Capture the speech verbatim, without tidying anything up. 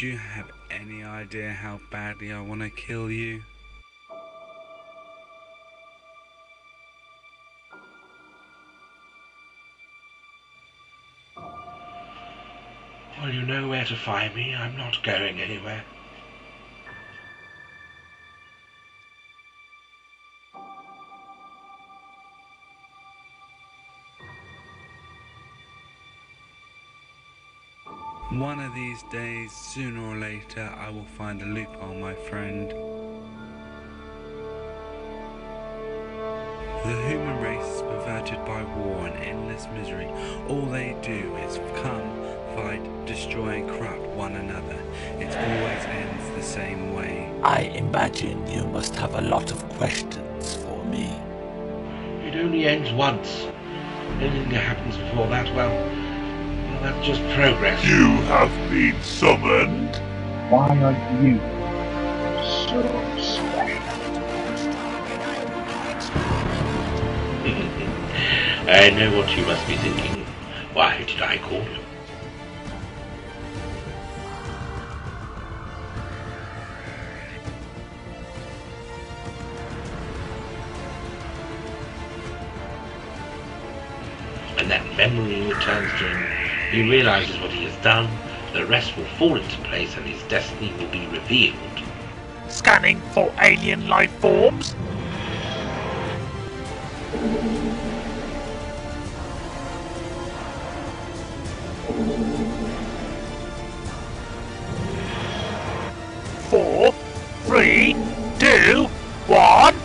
Do you have any idea how badly I want to kill you? Well, you know where to find me. I'm not going anywhere. One of these days, sooner or later, I will find a loophole, my friend. The human race is perverted by war and endless misery. All they do is come, fight, destroy and corrupt one another. It always ends the same way. I imagine you must have a lot of questions for me. It only ends once. Anything that happens before that, well... that's just progress. You have been summoned. Why are you so special? I know what you must be thinking. Why did I call you? And that memory returns to him. He realizes what he has done, the rest will fall into place and his destiny will be revealed. Scanning for alien life forms? Four, three, two, one...